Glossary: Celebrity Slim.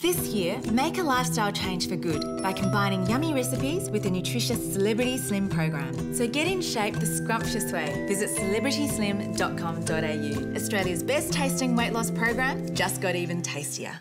This year, make a lifestyle change for good by combining yummy recipes with the nutritious Celebrity Slim program. So get in shape the scrumptious way. Visit celebrityslim.com.au. Australia's best tasting weight loss program just got even tastier.